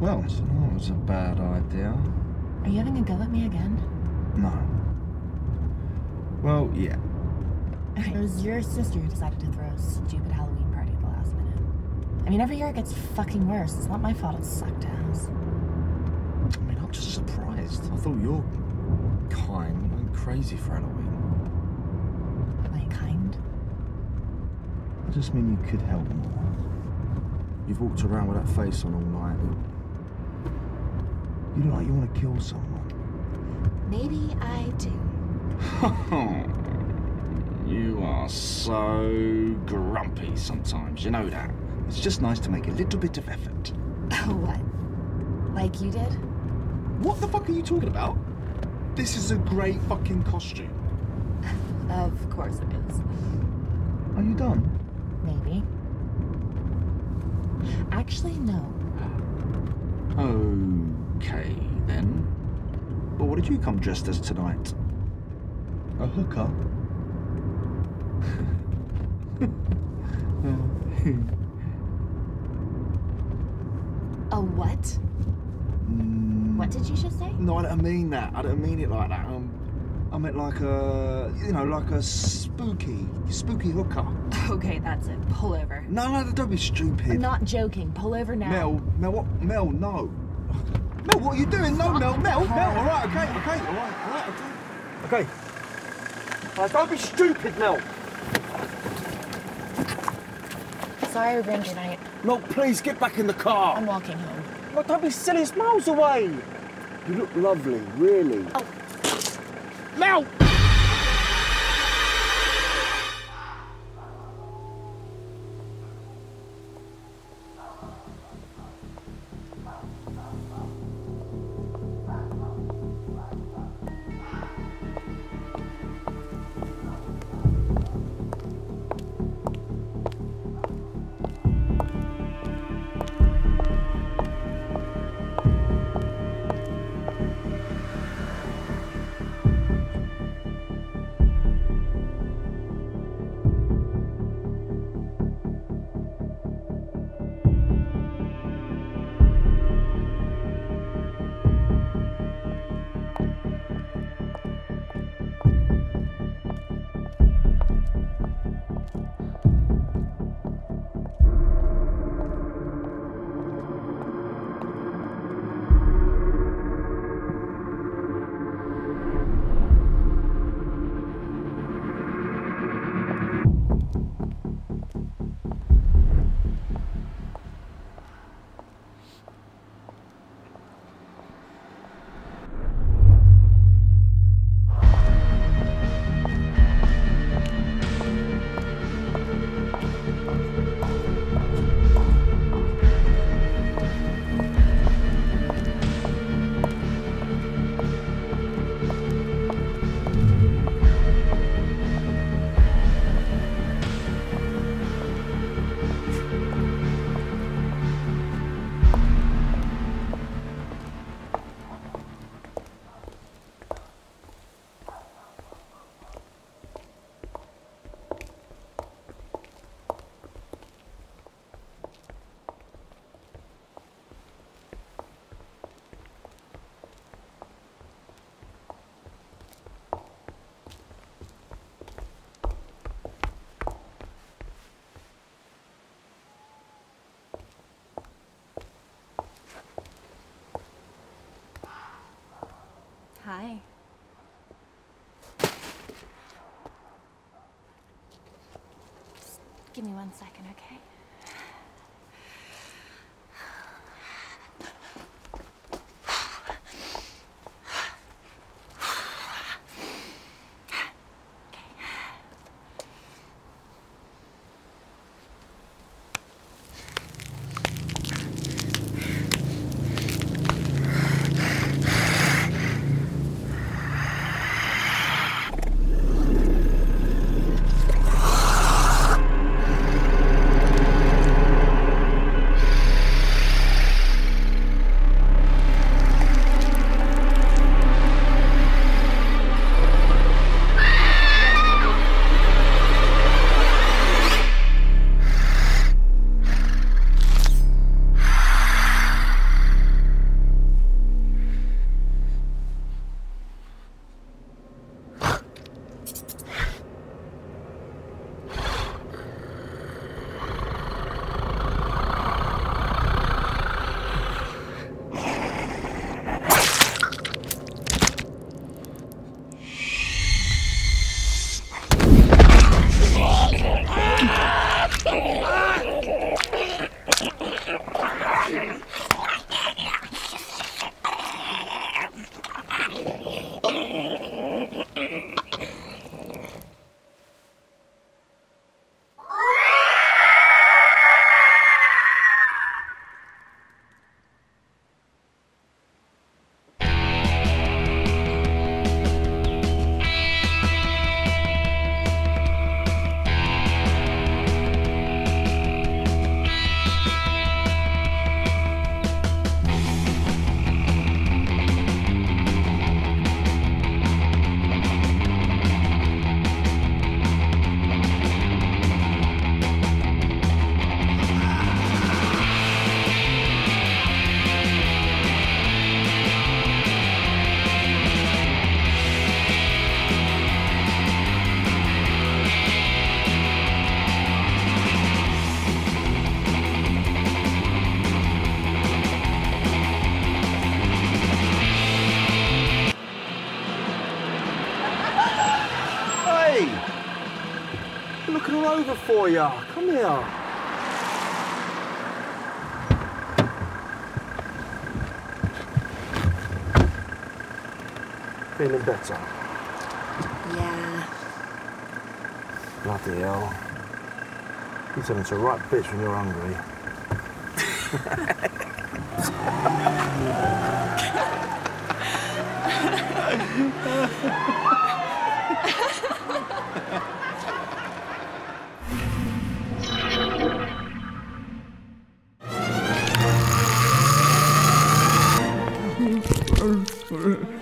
Well, that was a bad idea. Are you having a go at me again? No. Well, yeah. It was your sister who decided to throw a stupid Halloween party at the last minute. I mean, every year it gets fucking worse. It's not my fault it sucked ass. I mean, I'm just surprised. I thought your kind went crazy for Halloween. My kind? I just mean you could help more. You've walked around with that face on all night. You look like you want to kill someone. Maybe I do. You are so grumpy sometimes, you know that. It's just nice to make a little bit of effort. Oh, what? Like you did? What the fuck are you talking about? This is a great fucking costume. Of course it is. Are you done? Maybe. Actually, no. Okay, then. But what did you come dressed as tonight? A hooker? A what? What did you just say? No, I don't mean that. I don't mean it like that. I meant like a, you know, like a spooky hooker. Okay, that's it. Pull over. No, don't be stupid. I'm not joking. Pull over now. Mel, what? Mel, no. Mel, what are you doing? No, Mel. All right, okay, all right, okay. Don't be stupid, Mel. Sorry we ruined your night. No, please, get back in the car. I'm walking home. No, don't be silly, it's miles away. You look lovely, really. Oh. Mel! Hi. Just give me 1 second, okay? Looking all over for you. Come here. Feeling better? Yeah. Bloody hell. You turn into a right bitch when you're hungry.